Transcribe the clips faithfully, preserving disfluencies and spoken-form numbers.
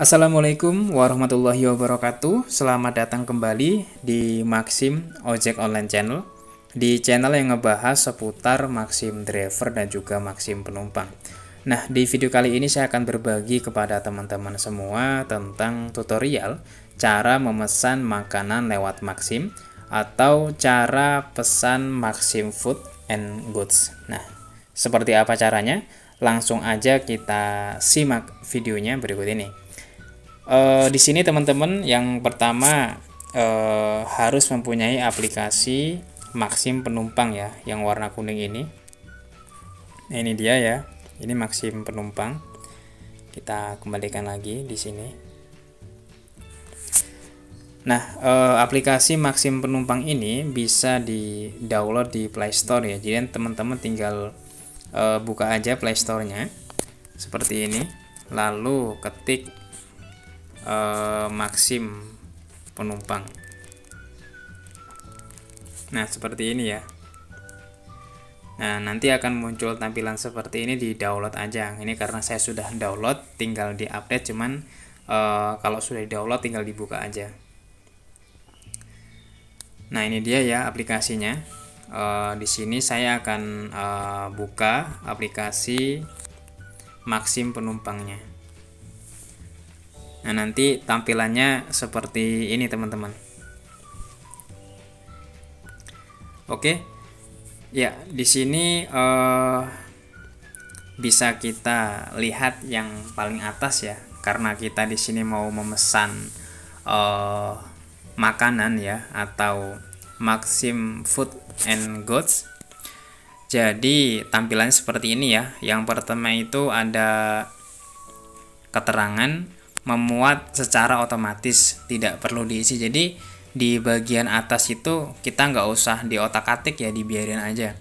Assalamualaikum warahmatullahi wabarakatuh. Selamat datang kembali di Maxim Ojek Online Channel, di channel yang ngebahas seputar Maxim Driver dan juga Maxim Penumpang. Nah, di video kali ini saya akan berbagi kepada teman-teman semua tentang tutorial cara memesan makanan lewat Maxim atau cara pesan Maxim Food and Goods. Nah, seperti apa caranya? Langsung aja kita simak videonya berikut ini. E, di sini teman-teman, yang pertama e, harus mempunyai aplikasi Maxim Penumpang ya, yang warna kuning ini. Nah, ini dia ya, ini Maxim Penumpang. Kita kembalikan lagi di sini. Nah, e, aplikasi Maxim Penumpang ini bisa di download di Play Store ya. Jadi teman-teman tinggal e, buka aja Play Store-nya seperti ini, lalu ketik Uh, Maxim Penumpang. Nah, seperti ini ya. Nah, nanti akan muncul tampilan seperti ini, di download aja. Ini karena saya sudah download, tinggal di update. Cuman uh, kalau sudah di download tinggal dibuka aja. Nah, ini dia ya aplikasinya. Uh, di sini saya akan uh, buka aplikasi Maxim Penumpangnya. Nah, nanti tampilannya seperti ini teman-teman. Oke. Ya, di sini eh, bisa kita lihat yang paling atas ya, karena kita di sini mau memesan eh, makanan ya, atau Maxim Food and Goods. Jadi tampilannya seperti ini ya. Yang pertama itu ada keterangan memuat secara otomatis, tidak perlu diisi. Jadi di bagian atas itu kita nggak usah diotak-atik ya, dibiarin aja.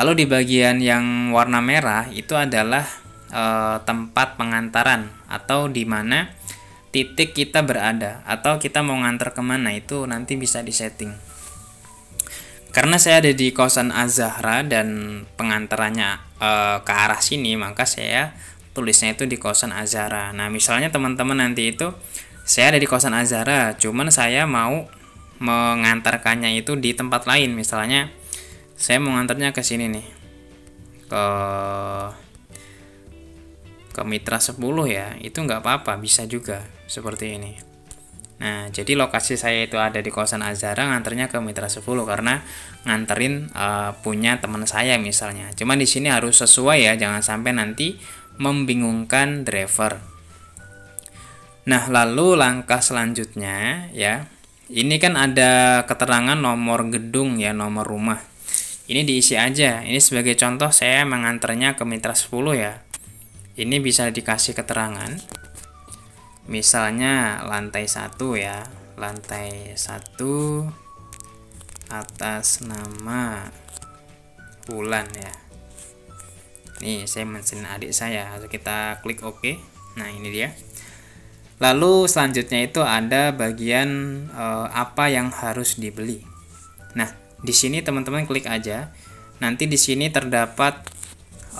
Lalu di bagian yang warna merah itu adalah e, tempat pengantaran, atau di mana titik kita berada, atau kita mau ngantar kemana, itu nanti bisa disetting. Karena saya ada di kosan Azahra dan pengantarannya e, ke arah sini, maka saya tulisnya itu di kosan Azahra. Nah, misalnya teman-teman nanti itu saya ada di kosan Azahra, cuman saya mau mengantarkannya itu di tempat lain. Misalnya saya mau ngantarnya ke sini nih, ke ke Mitra sepuluh ya, itu nggak apa-apa, bisa juga seperti ini. Nah, jadi lokasi saya itu ada di kosan Azahra, nganternya ke Mitra sepuluh karena nganterin uh, punya teman saya misalnya. Cuman di sini harus sesuai ya, jangan sampai nanti membingungkan driver. Nah, lalu langkah selanjutnya ya, ini kan ada keterangan nomor gedung ya, nomor rumah. Ini diisi aja. Ini sebagai contoh saya mengantarnya ke Mitra sepuluh ya. Ini bisa dikasih keterangan. Misalnya lantai satu ya, lantai satu atas nama Bulan ya. Nih, saya mention adik saya, kita klik OK. Nah, ini dia. Lalu selanjutnya itu ada bagian e, apa yang harus dibeli. Nah, di sini teman-teman klik aja. Nanti di sini terdapat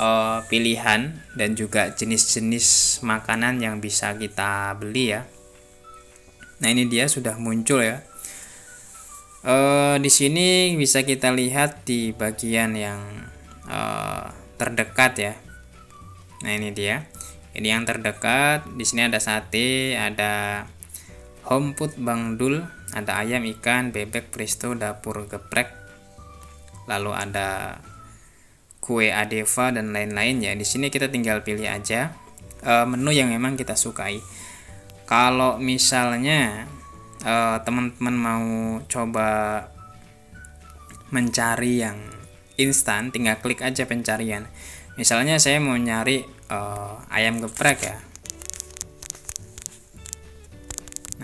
e, pilihan dan juga jenis-jenis makanan yang bisa kita beli ya. Nah, ini dia sudah muncul ya. E, di sini bisa kita lihat di bagian yang e, terdekat ya. Nah, ini dia. Ini yang terdekat. Di sini ada sate, ada home food bangdul, ada ayam, ikan, bebek, presto, dapur geprek. Lalu ada kue adeva dan lain-lain ya. Di sini kita tinggal pilih aja e, menu yang memang kita sukai. Kalau misalnya e, teman-teman mau coba mencari yang instan, tinggal klik aja pencarian. Misalnya saya mau nyari uh, ayam geprek ya.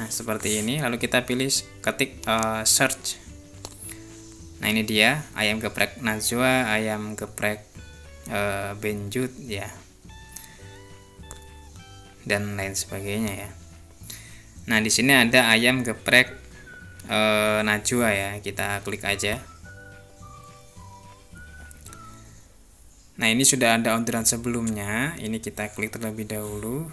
Nah, seperti ini. Lalu kita pilih, ketik uh, search. Nah, ini dia, ayam geprek Najwa, ayam geprek uh, benjut ya, dan lain sebagainya ya. Nah, di sini ada ayam geprek uh, Najwa ya, kita klik aja. Nah, ini sudah ada orderan sebelumnya. Ini kita klik terlebih dahulu.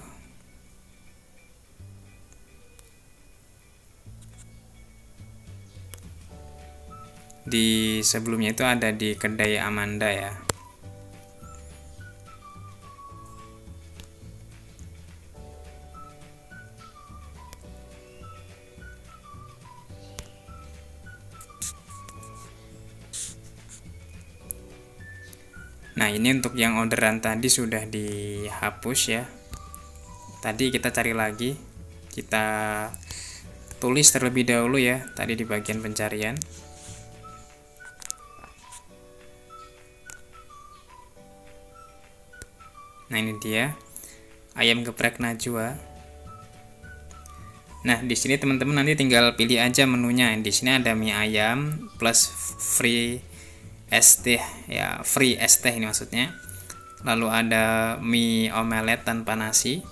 di sebelumnya itu ada di kedai Amanda ya. Nah, ini untuk yang orderan tadi sudah dihapus ya. Tadi kita cari lagi, kita tulis terlebih dahulu ya, tadi di bagian pencarian. Nah, ini dia ayam geprek Najwa. Nah, di sini teman-teman nanti tinggal pilih aja menunya. Di sini ada mie ayam plus free es teh ya, free es teh ini maksudnya. Lalu ada mie omelet tanpa nasi.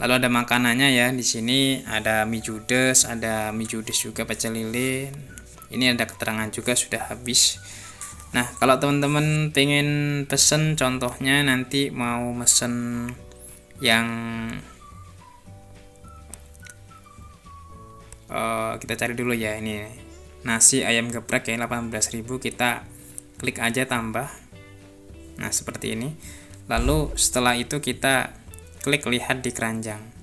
Lalu ada makanannya ya, di sini ada mie judes, ada mie judes juga pecel lele. Ini ada keterangan juga sudah habis. Nah, kalau teman-teman pengen pesen, contohnya nanti mau mesen yang uh, kita cari dulu ya, ini nasi ayam geprek ya delapan belas ribu, kita klik aja tambah. Nah, seperti ini. Lalu setelah itu kita klik lihat di keranjang.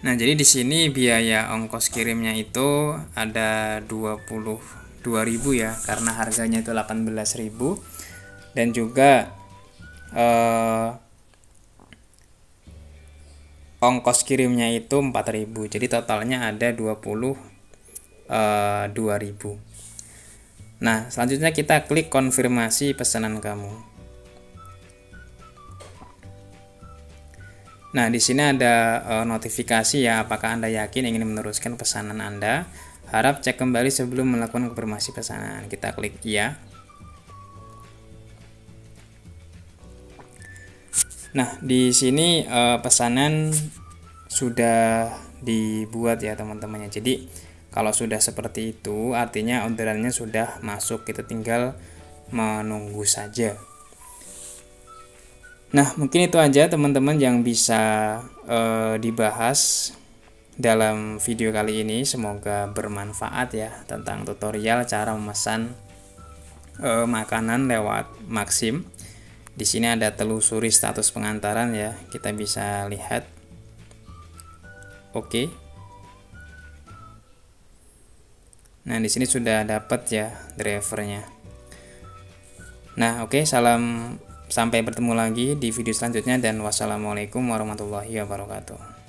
Nah, jadi di sini biaya ongkos kirimnya itu ada dua puluh dua ribu ya, karena harganya itu delapan belas ribu. Dan juga eh, ongkos kirimnya itu empat ribu. Jadi totalnya ada dua puluh dua ribu. Nah, selanjutnya kita klik konfirmasi pesanan kamu. Nah, di sini ada e, notifikasi ya, apakah Anda yakin ingin meneruskan pesanan Anda? Harap cek kembali sebelum melakukan konfirmasi pesanan. Kita klik iya. Nah, di sini e, pesanan sudah dibuat ya teman-temannya. Jadi, kalau sudah seperti itu, artinya orderannya sudah masuk. Kita tinggal menunggu saja. Nah, mungkin itu aja teman-teman yang bisa eh, dibahas dalam video kali ini. Semoga bermanfaat ya, tentang tutorial cara memesan eh, makanan lewat Maxim. Di sini ada telusuri status pengantaran ya, kita bisa lihat. Oke. Nah, di sini sudah dapat ya drivernya. Nah, oke, salam. Sampai bertemu lagi di video selanjutnya dan wassalamualaikum warahmatullahi wabarakatuh.